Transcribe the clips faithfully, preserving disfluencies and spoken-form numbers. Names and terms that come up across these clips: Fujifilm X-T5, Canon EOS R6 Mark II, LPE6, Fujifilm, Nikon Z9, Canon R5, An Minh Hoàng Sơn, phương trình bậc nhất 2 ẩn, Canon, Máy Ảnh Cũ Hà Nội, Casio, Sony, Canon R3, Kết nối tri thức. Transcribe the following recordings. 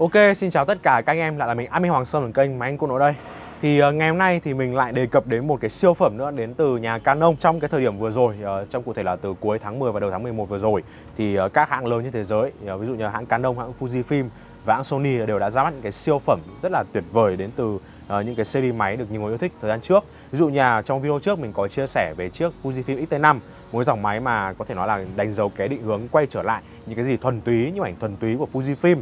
Ok, xin chào tất cả các anh em, lại là mình An Minh Hoàng Sơn ở kênh Máy Anh Cô Nội đây. Thì uh, ngày hôm nay thì mình lại đề cập đến một cái siêu phẩm nữa đến từ nhà Canon. Trong cái thời điểm vừa rồi, uh, trong cụ thể là từ cuối tháng mười và đầu tháng mười một vừa rồi, thì uh, các hãng lớn trên thế giới, uh, ví dụ như hãng Canon, hãng Fujifilm và hãng Sony đều đã ra mắt những cái siêu phẩm rất là tuyệt vời đến từ uh, những cái series máy được nhiều người yêu thích thời gian trước. Ví dụ như là trong video trước mình có chia sẻ về chiếc Fujifilm X T năm, một dòng máy mà có thể nói là đánh dấu cái định hướng quay trở lại những cái gì thuần túy, những ảnh thuần túy của Fujifilm.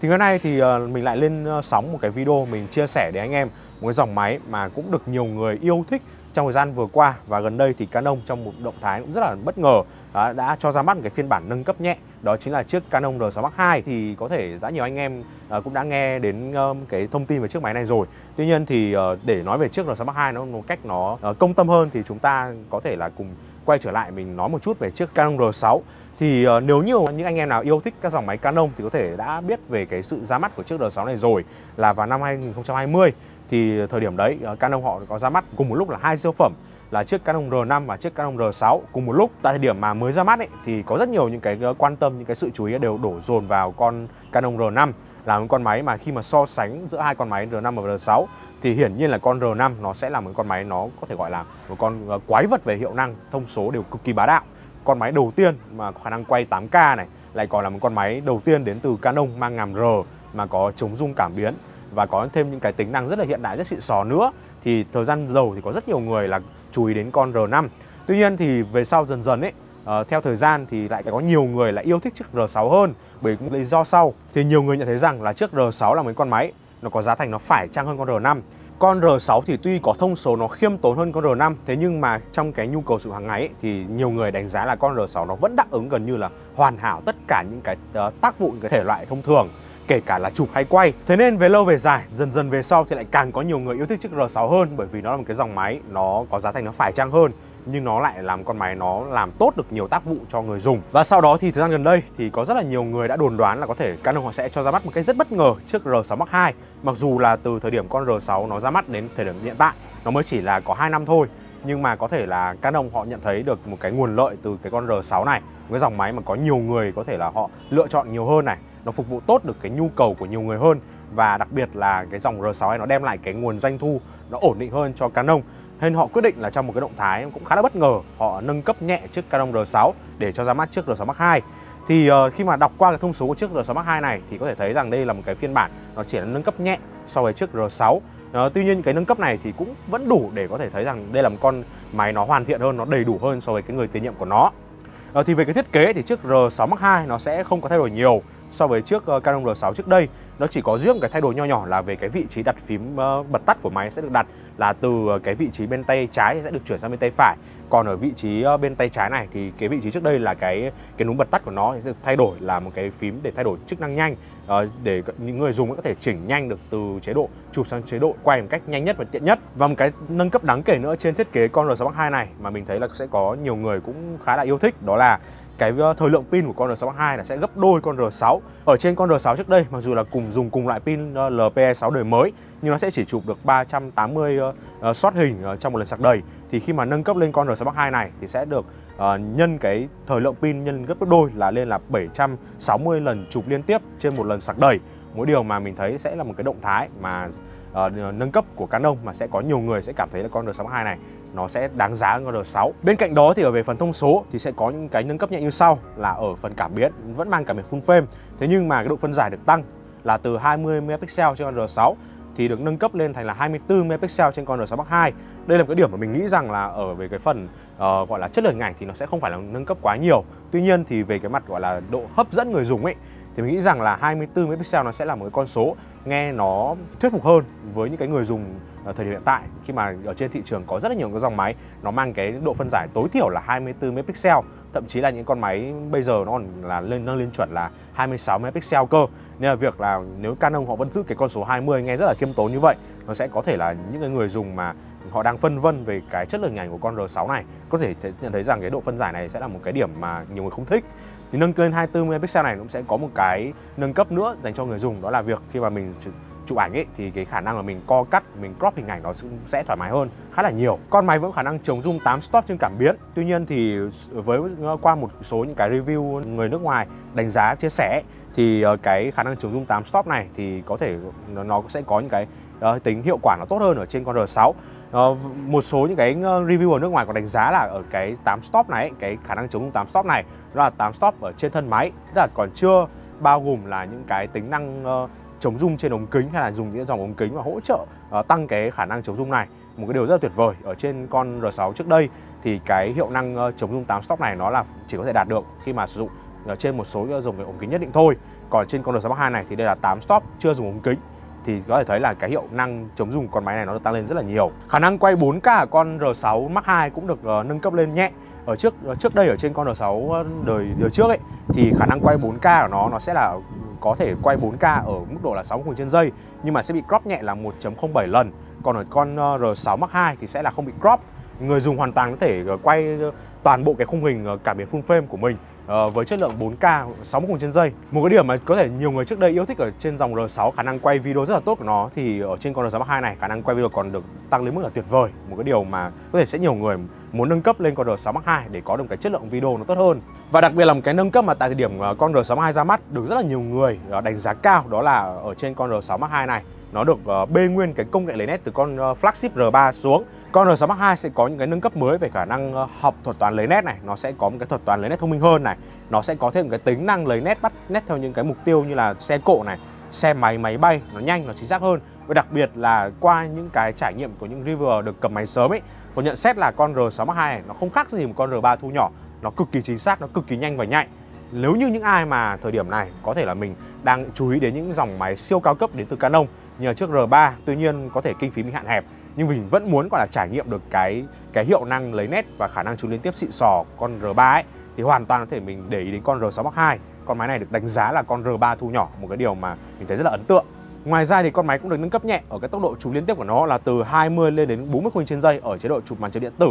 Thì hôm nay thì uh, mình lại lên uh, sóng một cái video mình chia sẻ đến anh em một cái dòng máy mà cũng được nhiều người yêu thích trong thời gian vừa qua, và gần đây thì Canon trong một động thái cũng rất là bất ngờ đã, đã cho ra mắt một cái phiên bản nâng cấp nhẹ, đó chính là chiếc Canon R sáu Mark hai. Thì có thể đã nhiều anh em uh, cũng đã nghe đến um, cái thông tin về chiếc máy này rồi. Tuy nhiên thì uh, để nói về chiếc R sáu Mark hai nó một cách nó uh, công tâm hơn thì chúng ta có thể là cùng quay trở lại mình nói một chút về chiếc Canon R sáu. Thì uh, nếu như những anh em nào yêu thích các dòng máy Canon thì có thể đã biết về cái sự ra mắt của chiếc R sáu này rồi, là vào năm hai nghìn không trăm hai mươi. Thì thời điểm đấy uh, Canon họ có ra mắt cùng một lúc là hai siêu phẩm, là chiếc Canon R năm và chiếc Canon R sáu cùng một lúc. Tại thời điểm mà mới ra mắt ấy, thì có rất nhiều những cái quan tâm, những cái sự chú ý đều đổ dồn vào con Canon R năm, là một con máy mà khi mà so sánh giữa hai con máy R năm và R sáu thì hiển nhiên là con R năm nó sẽ là một con máy nó có thể gọi là một con quái vật về hiệu năng, thông số đều cực kỳ bá đạo. Con máy đầu tiên mà có khả năng quay tám K này, lại còn là một con máy đầu tiên đến từ Canon mang ngàm R mà có chống rung cảm biến và có thêm những cái tính năng rất là hiện đại, rất xịn sò nữa. Thì thời gian đầu thì có rất nhiều người là chú ý đến con R năm. Tuy nhiên thì về sau dần dần ấy, Uh, theo thời gian thì lại có nhiều người lại yêu thích chiếc R sáu hơn, bởi cũng lý do sau. Thì nhiều người nhận thấy rằng là chiếc R sáu là một con máy nó có giá thành nó phải chăng hơn con R năm. Con R sáu thì tuy có thông số nó khiêm tốn hơn con R năm, thế nhưng mà trong cái nhu cầu sử dụng hàng ngày ấy, thì nhiều người đánh giá là con R sáu nó vẫn đáp ứng gần như là hoàn hảo tất cả những cái uh, tác vụ, những cái thể loại thông thường, kể cả là chụp hay quay. Thế nên về lâu về dài, dần dần về sau thì lại càng có nhiều người yêu thích chiếc R sáu hơn, bởi vì nó là một cái dòng máy nó có giá thành nó phải chăng hơn, nhưng nó lại làm con máy nó làm tốt được nhiều tác vụ cho người dùng. Và sau đó thì thời gian gần đây thì có rất là nhiều người đã đồn đoán là có thể Canon họ sẽ cho ra mắt một cái rất bất ngờ chiếc R sáu Mark hai. Mặc dù là từ thời điểm con R sáu nó ra mắt đến thời điểm hiện tại nó mới chỉ là có hai năm thôi, nhưng mà có thể là Canon họ nhận thấy được một cái nguồn lợi từ cái con R sáu này, một cái dòng máy mà có nhiều người có thể là họ lựa chọn nhiều hơn này, nó phục vụ tốt được cái nhu cầu của nhiều người hơn, và đặc biệt là cái dòng R sáu này nó đem lại cái nguồn doanh thu nó ổn định hơn cho Canon. Nên họ quyết định là trong một cái động thái cũng khá là bất ngờ, họ nâng cấp nhẹ chiếc Canon R sáu để cho ra mắt chiếc R sáu Mark hai. Thì uh, khi mà đọc qua cái thông số của chiếc R sáu Mark hai này thì có thể thấy rằng đây là một cái phiên bản nó chỉ là nâng cấp nhẹ so với chiếc R sáu. Uh, tuy nhiên cái nâng cấp này thì cũng vẫn đủ để có thể thấy rằng đây là một con máy nó hoàn thiện hơn, nó đầy đủ hơn so với cái người tiền nhiệm của nó. Uh, thì về cái thiết kế thì chiếc R sáu Mark hai nó sẽ không có thay đổi nhiều so với chiếc Canon R sáu trước đây. Nó chỉ có riêng cái thay đổi nho nhỏ là về cái vị trí đặt phím bật tắt của máy sẽ được đặt là từ cái vị trí bên tay trái sẽ được chuyển sang bên tay phải. Còn ở vị trí bên tay trái này thì cái vị trí trước đây là cái cái núm bật tắt của nó sẽ được thay đổi là một cái phím để thay đổi chức năng nhanh, để những người dùng có thể chỉnh nhanh được từ chế độ chụp sang chế độ quay một cách nhanh nhất và tiện nhất. Và một cái nâng cấp đáng kể nữa trên thiết kế con R sáu Mark hai này mà mình thấy là sẽ có nhiều người cũng khá là yêu thích, đó là cái thời lượng pin của con R sáu Mark hai là sẽ gấp đôi con R sáu. Ở trên con R sáu trước đây, mặc dù là cùng dùng cùng loại pin L P E sáu đời mới, nhưng nó sẽ chỉ chụp được ba trăm tám mươi uh, shot hình uh, trong một lần sạc đầy. Thì khi mà nâng cấp lên con R sáu Mark hai này thì sẽ được uh, nhân cái thời lượng pin nhân gấp đôi, là lên là bảy trăm sáu mươi lần chụp liên tiếp trên một lần sạc đầy. Mỗi điều mà mình thấy sẽ là một cái động thái mà uh, nâng cấp của Canon mà sẽ có nhiều người sẽ cảm thấy là con R sáu Mark hai này nó sẽ đáng giá hơn con R sáu. Bên cạnh đó thì ở về phần thông số thì sẽ có những cái nâng cấp nhẹ như sau, là ở phần cảm biến vẫn mang cảm biến full frame, thế nhưng mà cái độ phân giải được tăng là từ hai mươi megapixel trên con R sáu thì được nâng cấp lên thành là hai mươi tư megapixel trên con R sáu Mark hai. Đây là một cái điểm mà mình nghĩ rằng là ở về cái phần uh, gọi là chất lượng hình ảnh thì nó sẽ không phải là nâng cấp quá nhiều. Tuy nhiên thì về cái mặt gọi là độ hấp dẫn người dùng ấy, thì mình nghĩ rằng là hai mươi tư megapixel nó sẽ là một cái con số nghe nó thuyết phục hơn với những cái người dùng ở thời điểm hiện tại, khi mà ở trên thị trường có rất là nhiều cái dòng máy nó mang cái độ phân giải tối thiểu là hai mươi tư megapixel, thậm chí là những con máy bây giờ nó còn là lên nâng lên chuẩn là hai mươi sáu megapixel cơ. Nên là việc là nếu Canon họ vẫn giữ cái con số hai mươi nghe rất là khiêm tốn như vậy, nó sẽ có thể là những người dùng mà họ đang phân vân về cái chất lượng hình ảnh của con R sáu này có thể nhận thấy rằng cái độ phân giải này sẽ là một cái điểm mà nhiều người không thích. Thì nâng lên hai mươi tư megapixel này cũng sẽ có một cái nâng cấp nữa dành cho người dùng, đó là việc khi mà mình chụp ảnh ấy, thì cái khả năng là mình co cắt, mình crop hình ảnh nó sẽ thoải mái hơn khá là nhiều. Con máy vẫn có khả năng chống zoom tám stop trên cảm biến. Tuy nhiên thì với qua một số những cái review người nước ngoài đánh giá chia sẻ thì cái khả năng chống zoom tám stop này thì có thể nó sẽ có những cái tính hiệu quả nó tốt hơn ở trên con R sáu. Một số những cái review ở nước ngoài có đánh giá là ở cái tám stop này, cái khả năng chống zoom tám stop này nó là tám stop ở trên thân máy, tức là còn chưa bao gồm là những cái tính năng chống zoom trên ống kính hay là dùng những dòng ống kính và hỗ trợ tăng cái khả năng chống zoom này. Một cái điều rất là tuyệt vời, ở trên con R sáu trước đây thì cái hiệu năng chống zoom tám stop này nó là chỉ có thể đạt được khi mà sử dụng trên một số dùng cái ống kính nhất định thôi. Còn trên con R sáu Mark hai này thì đây là tám stop chưa dùng ống kính, thì có thể thấy là cái hiệu năng chống zoom con máy này nó được tăng lên rất là nhiều. Khả năng quay bốn K ở con R sáu Mark hai cũng được uh, nâng cấp lên nhẹ. Ở trước trước đây ở trên con R sáu đời đời trước ấy thì khả năng quay bốn K của nó nó sẽ là có thể quay bốn K ở mức độ là sáu mươi trên giây nhưng mà sẽ bị crop nhẹ là một chấm không bảy lần. Còn ở con R sáu Mark hai thì sẽ là không bị crop. Người dùng hoàn toàn có thể quay toàn bộ cái khung hình cảm biến full frame của mình với chất lượng bốn K sáu mươi trên giây. Một cái điểm mà có thể nhiều người trước đây yêu thích ở trên dòng R sáu, khả năng quay video rất là tốt của nó, thì ở trên con R sáu Mark hai này khả năng quay video còn được tăng lên mức là tuyệt vời. Một cái điều mà có thể sẽ nhiều người muốn nâng cấp lên con R sáu Mark hai để có được cái chất lượng video nó tốt hơn. Và đặc biệt là một cái nâng cấp mà tại thời điểm con R sáu Mark hai ra mắt được rất là nhiều người đánh giá cao, đó là ở trên con R sáu Mark hai này nó được bê nguyên cái công nghệ lấy nét từ con flagship R ba xuống. Con R sáu Mark hai sẽ có những cái nâng cấp mới về khả năng học thuật toán lấy nét này, nó sẽ có một cái thuật toán lấy nét thông minh hơn này, nó sẽ có thêm một cái tính năng lấy nét, bắt nét theo những cái mục tiêu như là xe cộ này, xe máy, máy bay, nó nhanh, nó chính xác hơn. Và đặc biệt là qua những cái trải nghiệm của những reviewer được cầm máy sớm ấy, tôi nhận xét là con R sáu Mark hai này nó không khác gì một con R ba thu nhỏ, nó cực kỳ chính xác, nó cực kỳ nhanh và nhạy. Nếu như những ai mà thời điểm này có thể là mình đang chú ý đến những dòng máy siêu cao cấp đến từ Canon như chiếc R ba, tuy nhiên có thể kinh phí mình hạn hẹp, nhưng mình vẫn muốn gọi là trải nghiệm được cái cái hiệu năng lấy nét và khả năng chú liên tiếp xịn sò con R ba ấy, thì hoàn toàn có thể mình để ý đến con R sáu Mark hai. Con máy này được đánh giá là con R ba thu nhỏ, một cái điều mà mình thấy rất là ấn tượng. Ngoài ra thì con máy cũng được nâng cấp nhẹ ở cái tốc độ chụp liên tiếp của nó là từ hai mươi lên đến bốn mươi khung trên giây ở chế độ chụp màn hình điện tử.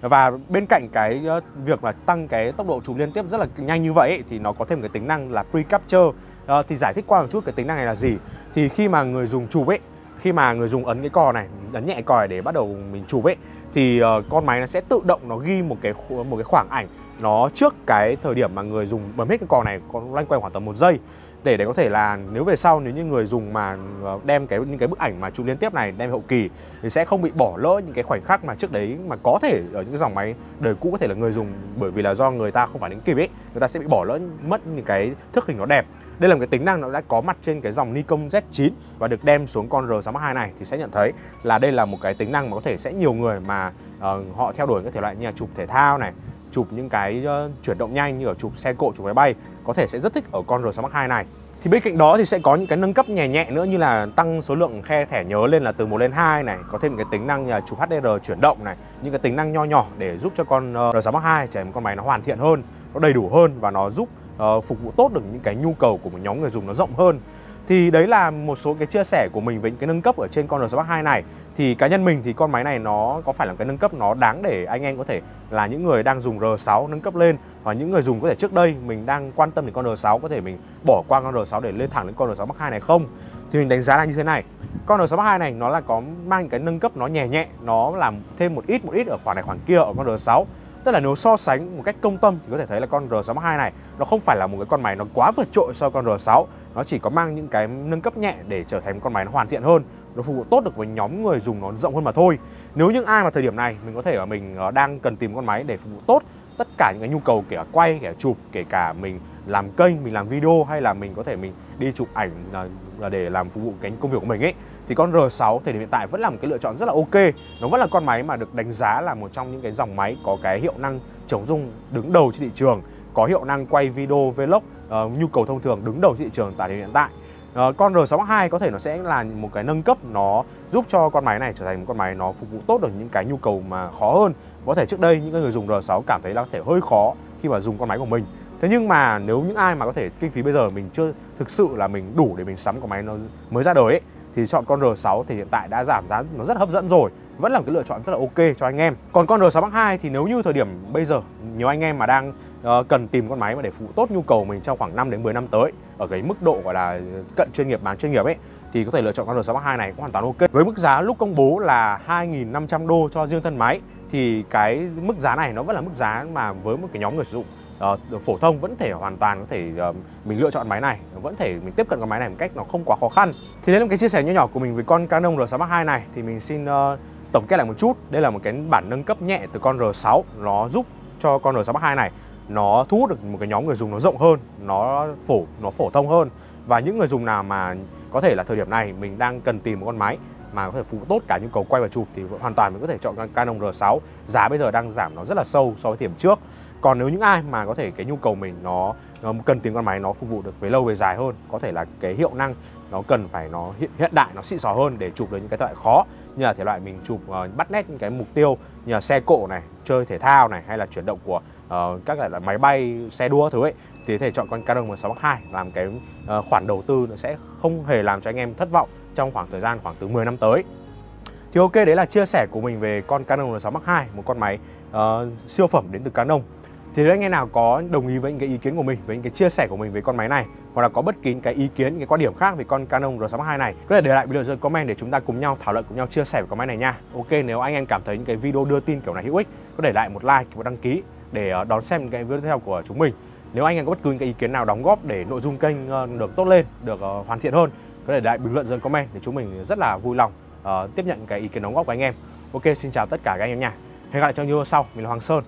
Và bên cạnh cái việc là tăng cái tốc độ chụp liên tiếp rất là nhanh như vậy ấy, thì nó có thêm cái tính năng là pre-capture. À, thì giải thích qua một chút cái tính năng này là gì. Thì khi mà người dùng chụp ấy, khi mà người dùng ấn cái cò này, ấn nhẹ cò này để bắt đầu mình chụp ấy, thì uh, con máy nó sẽ tự động nó ghi một cái một cái khoảng ảnh nó trước cái thời điểm mà người dùng bấm hết cái cò này, con loanh quanh khoảng tầm một giây. Để để có thể là nếu về sau nếu như người dùng mà đem cái những cái bức ảnh mà chụp liên tiếp này đem hậu kỳ thì sẽ không bị bỏ lỡ những cái khoảnh khắc mà trước đấy mà có thể ở những cái dòng máy đời cũ có thể là người dùng bởi vì là do người ta không phản ứng kịp ấy, người ta sẽ bị bỏ lỡ mất những cái thước hình nó đẹp. Đây là một cái tính năng nó đã có mặt trên cái dòng Nikon Z chín và được đem xuống con R sáu Mark hai này, thì sẽ nhận thấy là đây là một cái tính năng mà có thể sẽ nhiều người mà uh, họ theo đuổi các thể loại như là chụp thể thao này, chụp những cái uh, chuyển động nhanh như ở chụp xe cộ, chụp máy bay có thể sẽ rất thích ở con R sáu Mark hai này. Thì bên cạnh đó thì sẽ có những cái nâng cấp nhẹ nhẹ nữa như là tăng số lượng khe thẻ nhớ lên là từ một lên hai này, có thêm cái tính năng như là chụp hát đê rờ chuyển động này, những cái tính năng nho nhỏ để giúp cho con R sáu Mark hai trở thành con máy nó hoàn thiện hơn, nó đầy đủ hơn và nó giúp uh, phục vụ tốt được những cái nhu cầu của một nhóm người dùng nó rộng hơn. Thì đấy là một số cái chia sẻ của mình về những cái nâng cấp ở trên con R sáu Mark hai này. Thì cá nhân mình thì con máy này nó có phải là cái nâng cấp nó đáng để anh em có thể là những người đang dùng R sáu nâng cấp lên, hoặc những người dùng có thể trước đây mình đang quan tâm đến con R sáu có thể mình bỏ qua con R sáu để lên thẳng đến con R sáu Mark hai này không? Thì mình đánh giá là như thế này. Con R sáu Mark hai này nó là có mang cái nâng cấp nó nhẹ nhẹ, nó làm thêm một ít một ít ở khoảng này khoảng kia ở con R sáu. Tức là nếu so sánh một cách công tâm thì có thể thấy là con R sáu Mark hai này nó không phải là một cái con máy nó quá vượt trội so với con R sáu. Nó chỉ có mang những cái nâng cấp nhẹ để trở thành một con máy nó hoàn thiện hơn, nó phục vụ tốt được với nhóm người dùng nó rộng hơn mà thôi. Nếu những ai mà thời điểm này mình có thể là mình đang cần tìm con máy để phục vụ tốt tất cả những cái nhu cầu, kể cả quay, kể cả chụp, kể cả mình làm kênh, mình làm video hay là mình có thể mình đi chụp ảnh là để làm phục vụ cái công việc của mình ấy, thì con R sáu thì hiện tại vẫn là một cái lựa chọn rất là ok. Nó vẫn là con máy mà được đánh giá là một trong những cái dòng máy có cái hiệu năng chống rung đứng đầu trên thị trường, có hiệu năng quay video vlog uh, nhu cầu thông thường đứng đầu thị trường tại hiện tại. Uh, con R sáu Mark hai có thể nó sẽ là một cái nâng cấp nó giúp cho con máy này trở thành một con máy nó phục vụ tốt được những cái nhu cầu mà khó hơn. Có thể trước đây những người dùng R sáu cảm thấy là có thể hơi khó khi mà dùng con máy của mình. Thế nhưng mà nếu những ai mà có thể kinh phí bây giờ mình chưa thực sự là mình đủ để mình sắm con máy nó mới ra đời ấy, thì chọn con R sáu thì hiện tại đã giảm giá nó rất hấp dẫn rồi, vẫn là một cái lựa chọn rất là ok cho anh em. Còn con R sáu Mark hai thì nếu như thời điểm bây giờ nhiều anh em mà đang uh, cần tìm con máy mà để phục vụ tốt nhu cầu mình trong khoảng năm đến mười năm tới ở cái mức độ gọi là cận chuyên nghiệp, bán chuyên nghiệp ấy, thì có thể lựa chọn con R sáu Mark hai này cũng hoàn toàn ok. Với mức giá lúc công bố là hai nghìn năm trăm đô cho riêng thân máy thì cái mức giá này nó vẫn là mức giá mà với một cái nhóm người sử dụng Uh, phổ thông vẫn thể hoàn toàn có thể uh, mình lựa chọn máy này, vẫn thể mình tiếp cận cái máy này một cách nó không quá khó khăn. Thì đấy là một cái chia sẻ nhỏ nhỏ của mình với con Canon R sáu Mark hai này. Thì mình xin uh, tổng kết lại một chút. Đây là một cái bản nâng cấp nhẹ từ con R sáu, nó giúp cho con R sáu Mark hai này nó thu hút được một cái nhóm người dùng nó rộng hơn, nó phổ nó phổ thông hơn. Và những người dùng nào mà có thể là thời điểm này mình đang cần tìm một con máy mà có thể phục vụ tốt cả nhu cầu quay và chụp thì hoàn toàn mình có thể chọn con Canon R sáu. Giá bây giờ đang giảm nó rất là sâu so với thời điểm trước. Còn nếu những ai mà có thể cái nhu cầu mình nó, nó cần tìm con máy nó phục vụ được về lâu về dài hơn, có thể là cái hiệu năng nó cần phải nó hiện, hiện đại, nó xịn sò hơn để chụp được những cái loại khó như là thể loại mình chụp uh, bắt nét những cái mục tiêu như là xe cộ này, chơi thể thao này, hay là chuyển động của uh, các loại máy bay, xe đua thứ ấy, thì có thể chọn con Canon R sáu Mark hai. Làm cái uh, khoản đầu tư nó sẽ không hề làm cho anh em thất vọng trong khoảng thời gian khoảng từ mười năm tới. Thì ok, đấy là chia sẻ của mình về con Canon R sáu Mark hai, một con máy uh, siêu phẩm đến từ Canon. Thì nếu anh em nào có đồng ý với những cái ý kiến của mình, với những cái chia sẻ của mình về con máy này, hoặc là có bất kỳ cái ý kiến, cái quan điểm khác về con Canon R sáu Mark hai này, có thể để lại video dưới comment để chúng ta cùng nhau thảo luận, cùng nhau chia sẻ về con máy này nha. Ok, nếu anh em cảm thấy những cái video đưa tin kiểu này hữu ích, có thể để lại một like, một đăng ký để đón xem những cái video tiếp theo của chúng mình. Nếu anh em có bất cứ những cái ý kiến nào đóng góp để nội dung kênh được tốt lên, được hoàn thiện hơn, có thể để lại bình luận dưới comment để chúng mình rất là vui lòng uh, tiếp nhận cái ý kiến đóng góp của anh em. Ok, xin chào tất cả các anh em nha. Hẹn gặp lại trong video sau. Mình là Hoàng Sơn.